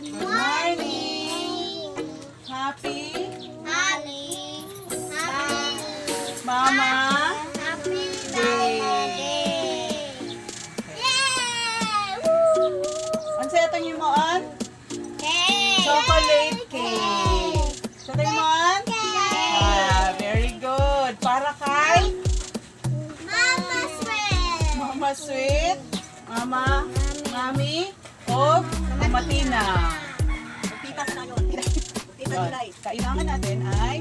Good morning. Happy Mama. Happy birthday. Yay! Woo! Ano sa itong himoon? Cake. Chocolate cake. Sa itong himoon? Cake. Ah, very good. Para kay? Mama Sweet. Mama Sweet. Mama, Mami, o Mama Tina. Tita sa ano? Tita July. Kailangan natin ay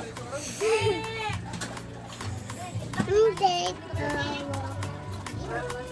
Take